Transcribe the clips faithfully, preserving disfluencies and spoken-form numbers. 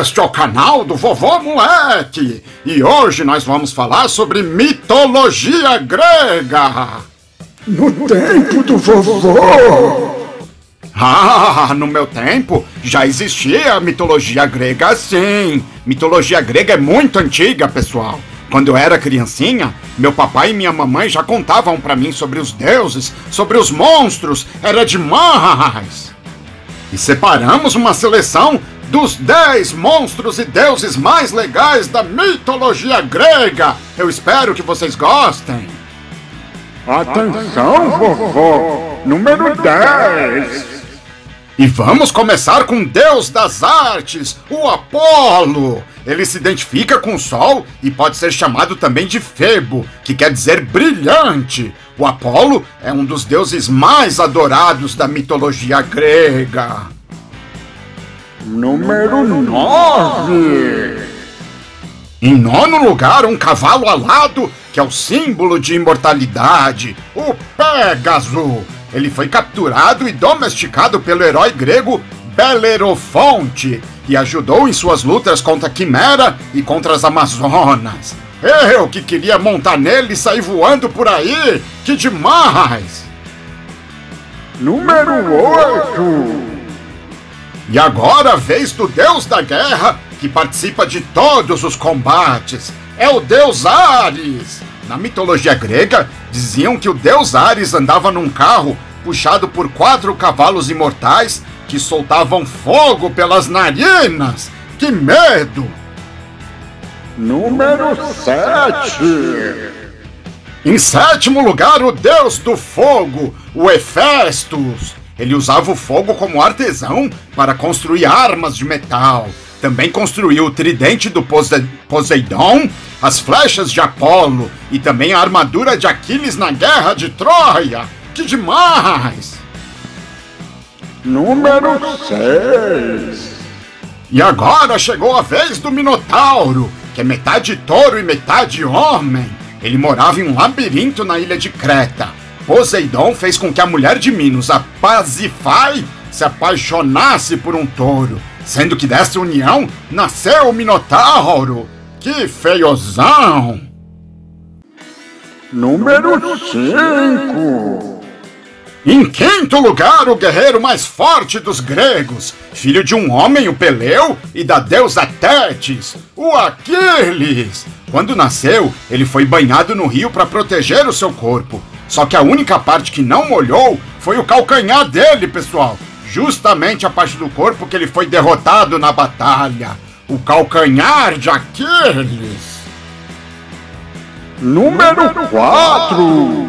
Este é o canal do Vovô Moleque e hoje nós vamos falar sobre mitologia grega. No tempo do vovô! Ah, no meu tempo já existia a mitologia grega, sim. Mitologia grega é muito antiga, pessoal. Quando eu era criancinha, meu papai e minha mamãe já contavam pra mim sobre os deuses, sobre os monstros, era demais. E separamos uma seleção dos dez monstros e deuses mais legais da mitologia grega. Eu espero que vocês gostem. Atenção, vovô! Número dez! E vamos começar com o deus das artes, o Apolo. Ele se identifica com o Sol e pode ser chamado também de Febo, que quer dizer brilhante. O Apolo é um dos deuses mais adorados da mitologia grega. Número nove. Em nono lugar, um cavalo alado, que é o símbolo de imortalidade, o Pégaso. Ele foi capturado e domesticado pelo herói grego Belerofonte e ajudou em suas lutas contra a Quimera e contra as Amazonas. Eu que queria montar nele e sair voando por aí, que demais! Número oito. E agora a vez do deus da guerra, que participa de todos os combates, é o deus Ares. Na mitologia grega, diziam que o deus Ares andava num carro puxado por quatro cavalos imortais que soltavam fogo pelas narinas. Que medo! Número sete. Em sétimo lugar, o deus do fogo, o Hefesto. Ele usava o fogo como artesão para construir armas de metal. Também construiu o tridente do Poseidon, as flechas de Apolo e também a armadura de Aquiles na guerra de Troia. Que demais! Número seis. E agora chegou a vez do Minotauro, que é metade touro e metade homem. Ele morava em um labirinto na ilha de Creta. Poseidon fez com que a mulher de Minos, a Pasifai, se apaixonasse por um touro, sendo que dessa união nasceu o Minotauro. Que feiozão! Número cinco. Em quinto lugar, o guerreiro mais forte dos gregos, filho de um homem, o Peleu, e da deusa Tétis, o Aquiles. Quando nasceu, ele foi banhado no rio para proteger o seu corpo. Só que a única parte que não molhou foi o calcanhar dele, pessoal. Justamente a parte do corpo que ele foi derrotado na batalha. O calcanhar de Aquiles. Número quatro.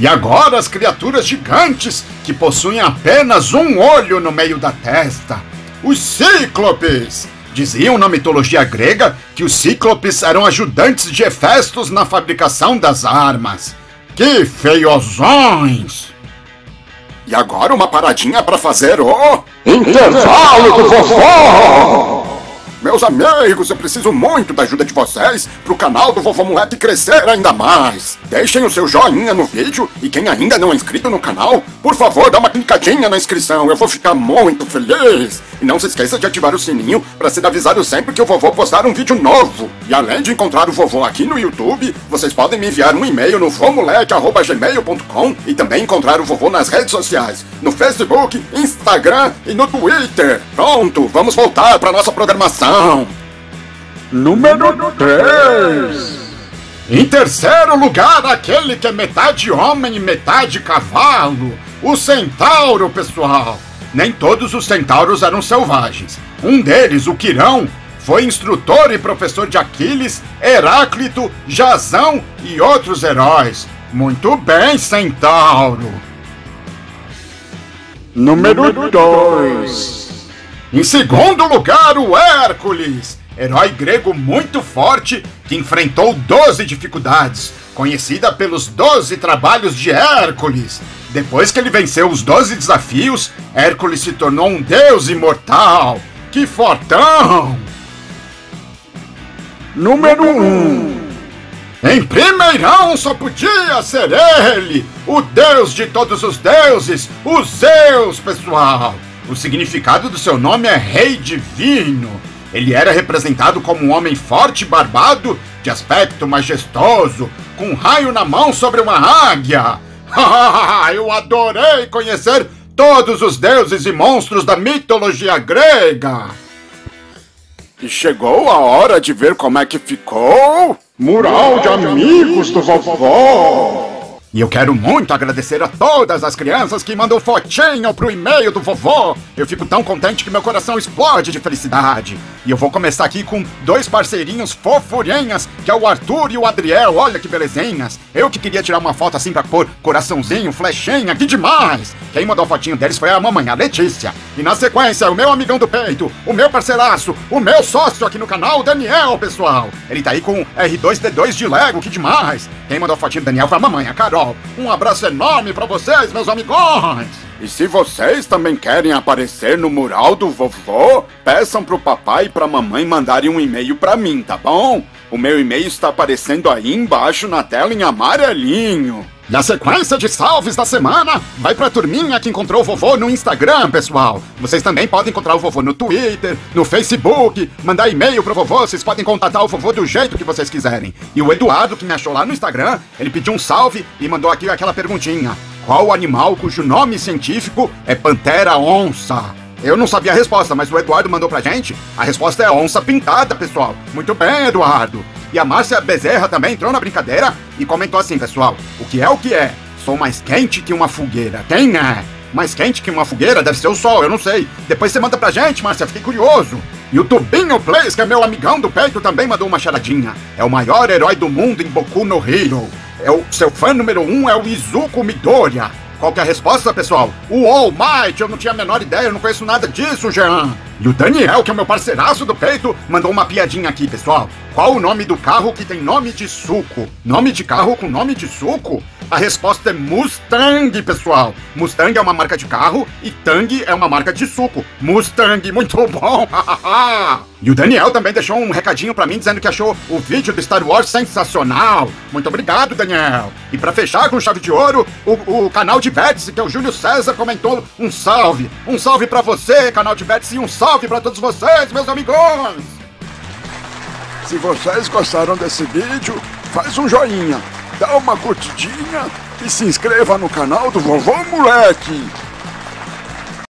E agora as criaturas gigantes que possuem apenas um olho no meio da testa. Os Cíclopes. Diziam na mitologia grega que os Cíclopes eram ajudantes de Hefesto na fabricação das armas. Que feiozões! E agora uma paradinha para fazer o... Intervalo do Vovô! Meus amigos, eu preciso muito da ajuda de vocês pro canal do Vovô Moleque crescer ainda mais. Deixem o seu joinha no vídeo e quem ainda não é inscrito no canal, por favor, dá uma clicadinha na inscrição, eu vou ficar muito feliz. E não se esqueça de ativar o sininho para ser avisado sempre que o vovô postar um vídeo novo. E além de encontrar o vovô aqui no YouTube, vocês podem me enviar um e-mail no vovomoleque arroba gmail ponto com e também encontrar o vovô nas redes sociais, no Facebook, Instagram e no Twitter. Pronto, vamos voltar pra nossa programação. Número três. Em terceiro lugar, aquele que é metade homem e metade cavalo, o Centauro, pessoal. Nem todos os centauros eram selvagens. Um deles, o Quirão, foi instrutor e professor de Aquiles, Heráclito, Jazão e outros heróis. Muito bem, Centauro. Número dois. Em segundo lugar, o Hércules, herói grego muito forte que enfrentou doze dificuldades, conhecida pelos doze trabalhos de Hércules. Depois que ele venceu os doze desafios, Hércules se tornou um deus imortal. Que fortão! Número um. Em primeirão só podia ser ele, o deus de todos os deuses, o Zeus, pessoal. O significado do seu nome é Rei Divino. Ele era representado como um homem forte e barbado, de aspecto majestoso, com um raio na mão sobre uma águia. Eu adorei conhecer todos os deuses e monstros da mitologia grega. E chegou a hora de ver como é que ficou... Mural de amigos do vovô! E eu quero muito agradecer a todas as crianças que mandam fotinho pro e-mail do vovô! Eu fico tão contente que meu coração explode de felicidade! E eu vou começar aqui com dois parceirinhos fofurenhas, que é o Arthur e o Adriel, olha que belezinhas! Eu que queria tirar uma foto assim pra pôr coraçãozinho, flechinha, que demais! Quem mandou a fotinho deles foi a mamãe, a Letícia! E na sequência, o meu amigão do peito, o meu parceiraço, o meu sócio aqui no canal, o Daniel, pessoal. Ele tá aí com R dois D dois de Lego, que demais. Quem mandou a fotinho do Daniel foi a mamãe, a Carol. Um abraço enorme pra vocês, meus amigões. E se vocês também querem aparecer no mural do vovô, peçam pro papai e pra mamãe mandarem um e-mail pra mim, tá bom? O meu e-mail está aparecendo aí embaixo na tela em amarelinho. Na sequência de salves da semana, vai pra turminha que encontrou o vovô no Instagram, pessoal. Vocês também podem encontrar o vovô no Twitter, no Facebook, mandar e-mail pro vovô, vocês podem contatar o vovô do jeito que vocês quiserem. E o Eduardo, que me achou lá no Instagram, ele pediu um salve e mandou aqui aquela perguntinha. Qual animal cujo nome científico é Pantera Onça? Eu não sabia a resposta, mas o Eduardo mandou pra gente. A resposta é onça pintada, pessoal. Muito bem, Eduardo. E a Márcia Bezerra também entrou na brincadeira e comentou assim, pessoal. O que é o que é? Sou mais quente que uma fogueira. Quem é? Mais quente que uma fogueira? Deve ser o sol, eu não sei. Depois você manda pra gente, Márcia, fiquei curioso. E o Tubinho Plays, que é meu amigão do peito, também mandou uma charadinha. É o maior herói do mundo em Boku no Hero. É o seu fã número um é o Izuku Midoriya. Qual que é a resposta, pessoal? O All Might, eu não tinha a menor ideia, eu não conheço nada disso, Jean. E o Daniel, que é o meu parceiraço do peito, mandou uma piadinha aqui, pessoal. Qual o nome do carro que tem nome de suco? Nome de carro com nome de suco? A resposta é Mustang, pessoal. Mustang é uma marca de carro e Tang é uma marca de suco. Mustang, muito bom. E o Daniel também deixou um recadinho pra mim dizendo que achou o vídeo do Star Wars sensacional. Muito obrigado, Daniel. E pra fechar com chave de ouro, o, o canal de Betis, que é o Júlio César, comentou um salve. Um salve pra você, canal de Betis, e um salve pra todos vocês, meus amigões. Se vocês gostaram desse vídeo, faz um joinha. Dá uma curtidinha e se inscreva no canal do Vovô Moleque.